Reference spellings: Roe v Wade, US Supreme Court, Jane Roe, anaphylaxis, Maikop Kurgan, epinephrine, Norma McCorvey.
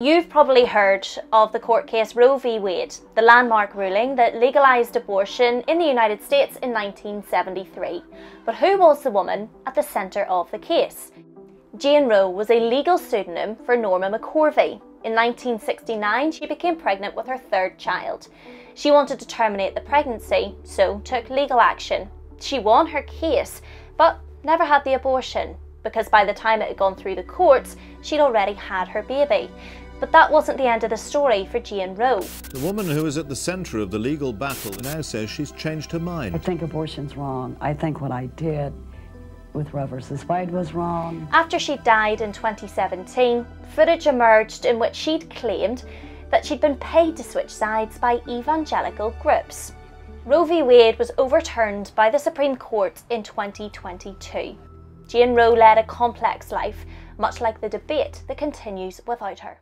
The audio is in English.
You've probably heard of the court case Roe v Wade, the landmark ruling that legalised abortion in the United States in 1973. But who was the woman at the centre of the case? Jane Roe was a legal pseudonym for Norma McCorvey. In 1969, she became pregnant with her third child. She wanted to terminate the pregnancy, so took legal action. She won her case, but never had the abortion, because by the time it had gone through the courts, she'd already had her baby. But that wasn't the end of the story for Jane Roe. The woman who is at the centre of the legal battle now says she's changed her mind. I think abortion's wrong. I think what I did with Roe versus Wade was wrong. After she died in 2017, footage emerged in which she'd claimed that she'd been paid to switch sides by evangelical groups. Roe v Wade was overturned by the Supreme Court in 2022. Jane Roe led a complex life, much like the debate that continues without her.